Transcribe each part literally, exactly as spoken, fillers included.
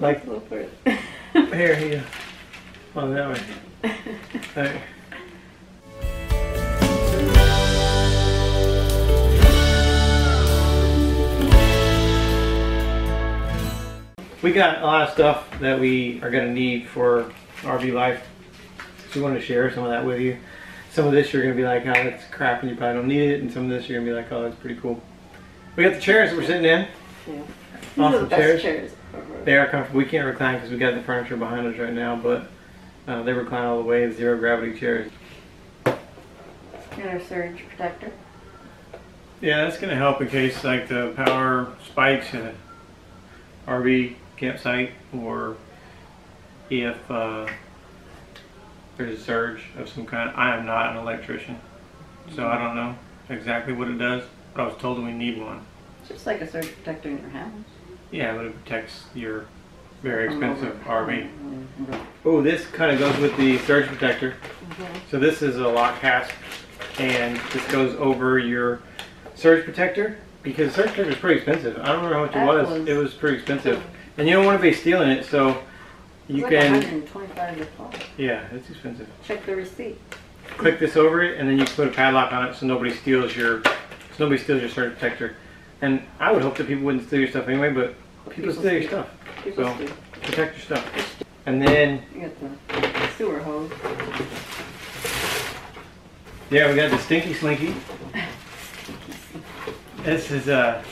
Like, a little further. Here, here. Oh, that way. There. We got a lot of stuff that we are going to need for R V life. So we want to share some of that with you. Some of this you're going to be like, oh, that's crap and you probably don't need it. And some of this you're going to be like, oh, that's pretty cool. We got the chairs that we're sitting in. Yeah. Awesome chairs. chairs They are comfortable. We can't recline because we got the furniture behind us right now, but uh, they recline all the way. Zero gravity chairs. And our surge protector. Yeah, that's going to help in case like the power spikes in an R V campsite, or if uh, there's a surge of some kind. I am not an electrician, so I don't know exactly what it does, but I was told that we need one. It's just like a surge protector in your house. Yeah, but it protects your very expensive R V. Oh, this kind of goes with the surge protector. Okay. So this is a lock hasp, and this goes over your surge protector, because surge protector is pretty expensive. I don't remember how much it was. was. It was pretty expensive, and you don't want to be stealing it, so you it's can. Like one hundred twenty-five dollars. Yeah, it's expensive. Check the receipt. Click this over it, and then you put a padlock on it, so nobody steals your, so nobody steals your surge protector. And I would hope that people wouldn't steal your stuff anyway, but people, people steal your stuff. People so steal. Protect your stuff. And then you got the sewer hose. Yeah, we got the stinky slinky. This is uh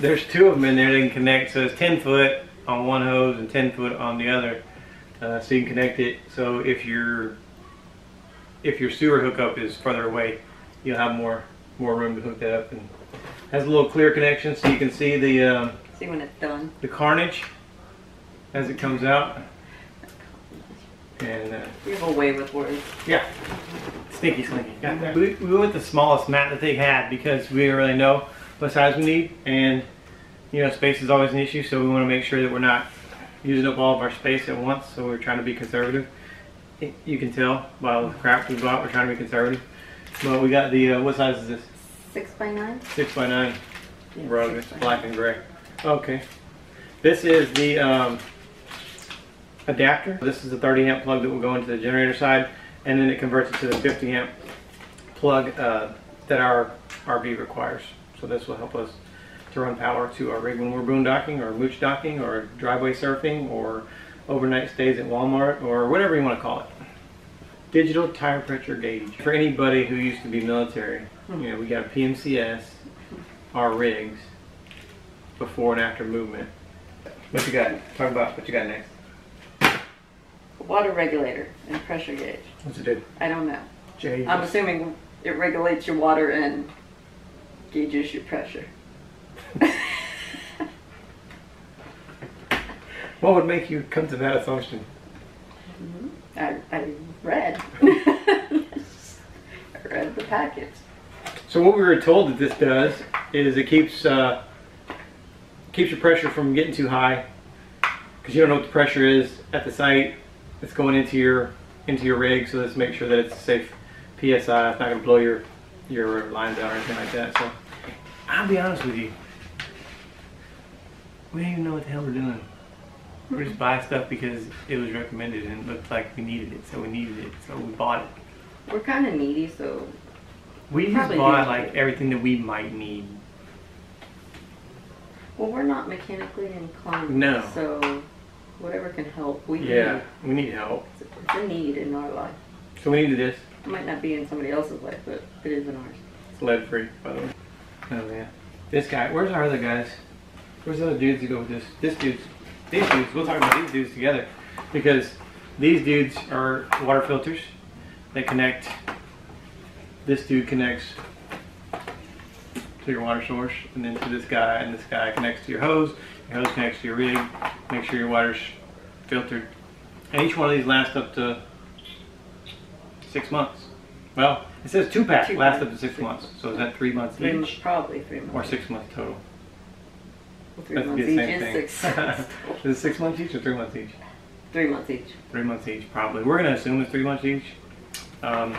there's two of them in there that can connect, so it's ten foot on one hose and ten foot on the other. Uh, so you can connect it, so if your if your sewer hookup is further away, you'll have more more room to hook that up. And has a little clear connection, so you can see the um, see when it's done, the carnage as it comes out. And uh, you have a way with words. Yeah, stinky slinky. Got that. We, we went with the smallest mat that they had because we didn't really know what size we need, and you know, space is always an issue, so we want to make sure that we're not using up all of our space at once. So we're trying to be conservative. You can tell by all the crap we bought, we're trying to be conservative. But we got the uh, what size is this? Six by nine? Six by nine. Yeah, Rug, it's black nine. and gray. Okay. This is the um, adapter. This is the thirty amp plug that will go into the generator side, and then it converts it to the fifty amp plug uh, that our R V requires. So this will help us to run power to our rig when we're boondocking or mooch docking or driveway surfing or overnight stays at Walmart or whatever you want to call it. Digital tire pressure gauge. For anybody who used to be military, you know, we got a P M C S, our rigs, before and after movement. What you got? Talk about what you got next. Water regulator and pressure gauge. What's it do? I don't know. Jesus. I'm assuming it regulates your water and gauges your pressure. What would make you come to that assumption? Mm-hmm. I, I read. I read the packets. So what we were told that this does is it keeps uh, keeps your pressure from getting too high, because you don't know what the pressure is at the site that's going into your into your rig. So let's make sure that it's safe P S I. It's not going to blow your your lines out or anything like that. So I'll be honest with you, we don't even know what the hell we're doing. We're just buying stuff because it was recommended and it looked like we needed it, so we needed it, so we bought it. We're kind of needy, so we just bought like everything that we might need. Well, we're not mechanically inclined, no. So whatever can help, we yeah, need. We need help. It's a need in our life. So we needed this. It might not be in somebody else's life, but it is in ours. It's lead free, by the way. Oh yeah, this guy. Where's our other guys? Where's the other dudes that go with this? This dude's. These dudes, we'll talk about these dudes together, because these dudes are water filters. They connect, this dude connects to your water source, and then to this guy, and this guy connects to your hose, your hose connects to your rig, make sure your water's filtered. And each one of these lasts up to six months. Well, it says two pack lasts up to six months, so is that three months each? Probably three months. Or six months total. Three That's months the same each thing. Is six months. Is it six months each or three months each? Three months each. Three months each, probably. We're going to assume it's three months each, um,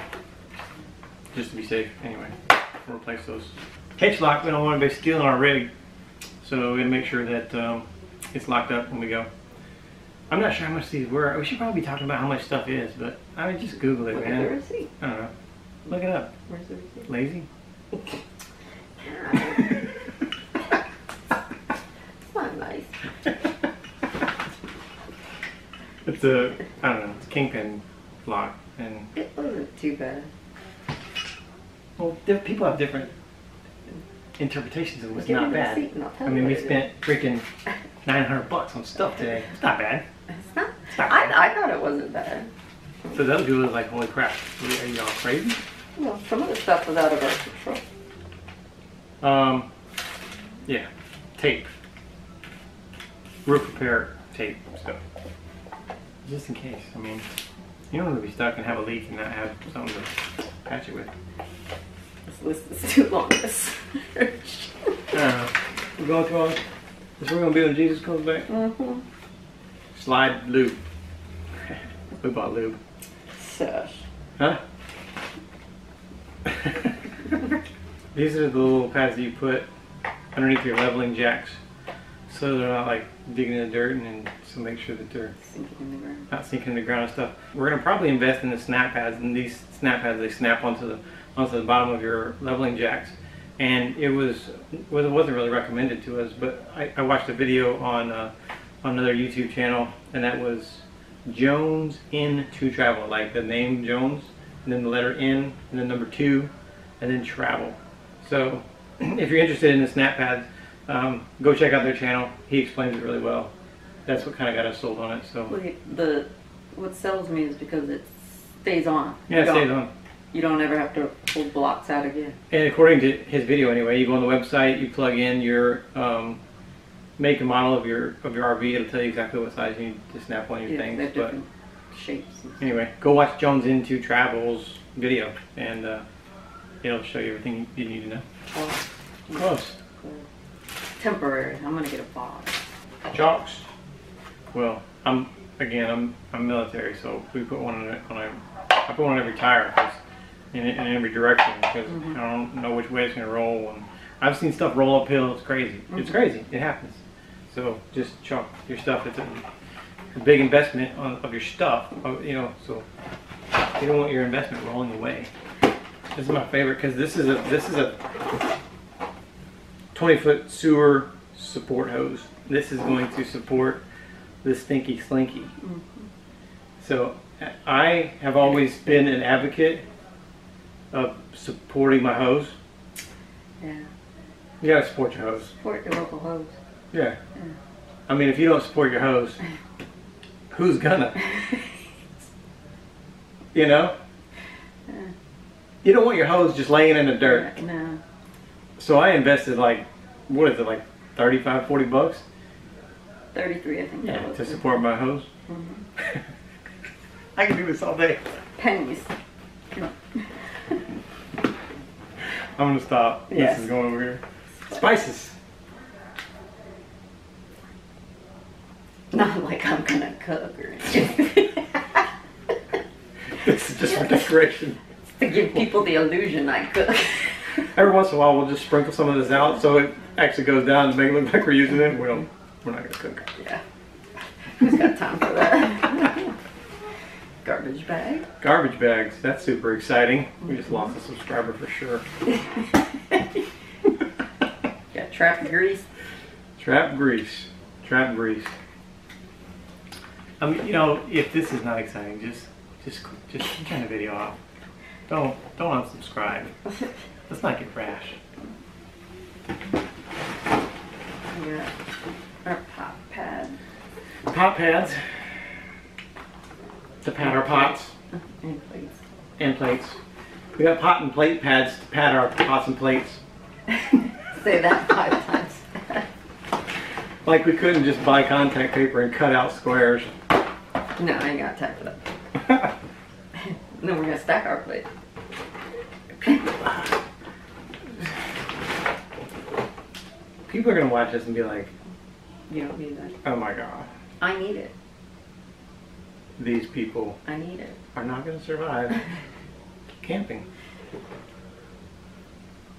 just to be safe. Anyway, we'll replace those. Hitch lock, we don't want anybody stealing our rig, so we'll make sure that um, it's locked up when we go. I'm not sure how much these were. We should probably be talking about how much stuff is, but I would just Google it, man. Where's the receipt? I don't know. Look it up. Where's the receipt? Lazy? It's not nice. It's a, I don't know, it's a kingpin lock. And it wasn't too bad. Well, people have different interpretations of what's not bad. I mean, we spent freaking nine hundred bucks on stuff today. It's not bad. It's not, it's not bad. I, I thought it wasn't bad. So those people are like, holy crap, are y'all crazy? Well, some of the stuff was out of our control. Um, yeah, tape. Roof repair tape, so. Just in case, I mean, you don't want to be stuck and have a leak and not have something to patch it with. This list is too long to search. I don't know. We're going through all this. This we're going to be when Jesus comes back. Mm-hmm. Slide lube. We bought lube. Sush. Huh? These are the little pads that you put underneath your leveling jacks, so they're not like digging in the dirt, and so make sure that they're sinking in the ground. Not sinking in the ground and stuff. We're gonna probably invest in the snap pads, and these snap pads, they snap onto the onto the bottom of your leveling jacks. And it was well, it wasn't really recommended to us, but I, I watched a video on uh, on another YouTube channel, and that was Jones N two Travel, like the name Jones, and then the letter N, and then number two, and then travel. So if you're interested in the snap pads, Um, go check out their channel. He explains it really well. That's what kind of got us sold on it. So Wait, the what sells me is because it stays on. Yeah, it stays on. You don't ever have to pull blocks out again. And according to his video, anyway, you go on the website, you plug in your um, make and model of your of your R V. It'll tell you exactly what size you need to snap on your yeah, things. They're different but shapes. Anyway, go watch Jones N two Travel's video, and uh, it'll show you everything you need to know. Oh, close. Cool. Temporary. I'm gonna get a box. Chalks. Well, I'm again. I'm I'm military, so we put one on, a, on a, I put one on every tire, cause in, in every direction, because mm-hmm. I don't know which way it's gonna roll. And I've seen stuff roll uphill. It's crazy. Mm-hmm. It's crazy. It happens. So just chalk your stuff. It's a, a big investment on, of your stuff. Of, you know, so you don't want your investment rolling away. This is my favorite because this is a this is a. twenty foot sewer support hose. This is going to support the stinky slinky. Mm-hmm. So I have always been an advocate of supporting my hose. Yeah. You gotta support your hose. Support your local hose. Yeah. yeah. I mean, if you don't support your hose, who's gonna? You know? Yeah. You don't want your hose just laying in the dirt. No. So I invested like, what is it, like thirty-five, forty bucks? thirty-three, I think. Yeah, that was to support my hose. Mm-hmm. I can do this all day. Pennies. Come on. I'm gonna stop. Yes. This is going over here. Spices. Not like I'm gonna cook or anything. This is just for decoration. It's to give people the illusion I cook. Every once in a while, we'll just sprinkle some of this out so it actually goes down and make it look like we're using it. We don't, we're not going to cook. Yeah. Who's got time for that? Garbage bag. Garbage bags. That's super exciting. We just lost a subscriber for sure. Got trap grease. Trap grease. Trap grease. I mean, you know, if this is not exciting, just, just, just turn the video off. Don't, don't unsubscribe. Let's not get rash. We got our pop pad. Pop pads. To pat our pots. And plates. And plates. We got pot and plate pads to pat our pots and plates. Say that five times. Like we couldn't just buy contact paper and cut out squares. No, I ain't got time for that. Then we're going to stack our plates. People are going to watch this and be like, you don't need that. Oh my God. I need it. These people I need it. Are not going to survive camping.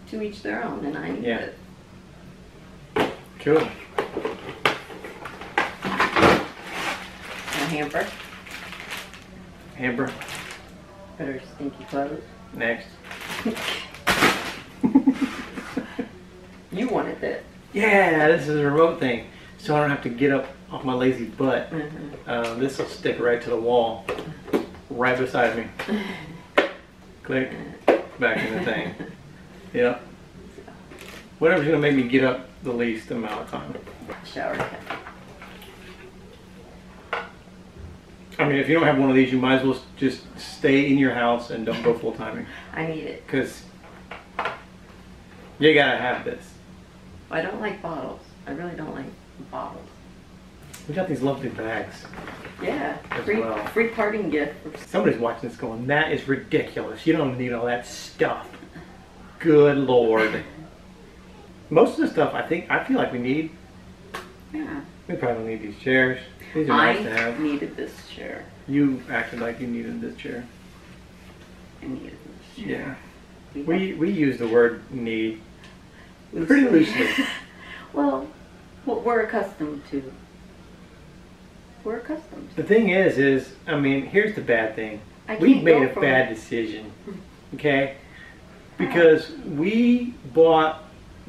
To each their own, and I need yeah. it. Cool. And a hamper. Hamper. Better stinky clothes. Next. You wanted this. Yeah, this is a remote thing, so I don't have to get up off my lazy butt. Mm-hmm. uh, this will stick right to the wall, right beside me. Click, back in the thing. Yep. Whatever's going to make me get up the least amount of time. Shower cap. I mean, if you don't have one of these, you might as well just stay in your house and don't go full timing. I need it. Because you gotta have this. I don't like bottles. I really don't like bottles. We got these lovely bags. Yeah. Free, well. free parting gift. Somebody's watching this going, that is ridiculous. You don't need all that stuff. Good Lord. Most of the stuff I think, I feel like we need. Yeah. We probably don't need these chairs. These are I nice to have. I needed this chair. You acted like you needed this chair. I needed this chair. Yeah. We, we use the word need pretty loosely. Well, what we're accustomed to. We're accustomed to. The thing is, is, I mean, here's the bad thing. I we made a bad it. decision, okay? Because we bought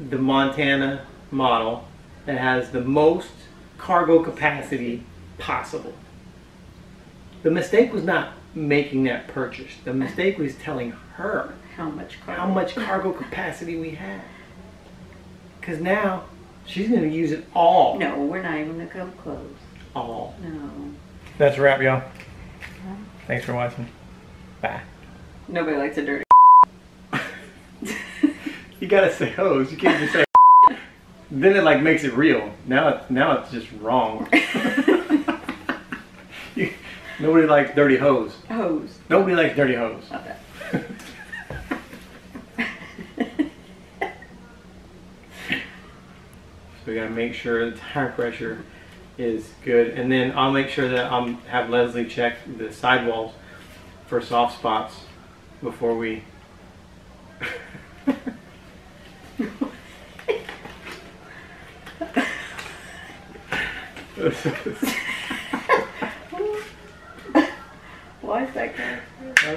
the Montana model that has the most cargo capacity possible. The mistake was not making that purchase. The mistake was telling her how much cargo, how much cargo capacity we had. Because now she's going to use it all. No, we're not even going to come close. All. No. That's a wrap, y'all. Yeah. Thanks for watching. Bye. Nobody likes a dirty. You gotta say hose. You can't just say. Then it like makes it real. Now it's now it's just wrong. you, nobody likes dirty hose. Hose. Nobody likes dirty hose. Okay. So we gotta make sure the tire pressure is good, and then I'll make sure that I'll have Leslie check the sidewalls for soft spots before we. Why is that gag? Uh,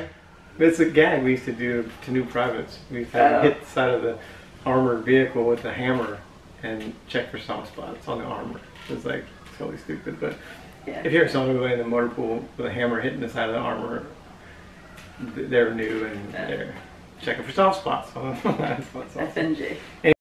it's a gag we used to do to new privates. We used to oh. hit the side of the armored vehicle with a hammer and check for soft spots on the armor. It's like totally stupid, but yeah. If you ever saw anybody in the motor pool with a hammer hitting the side of the armor, they're new and yeah. they're checking for soft spots. That's F N J.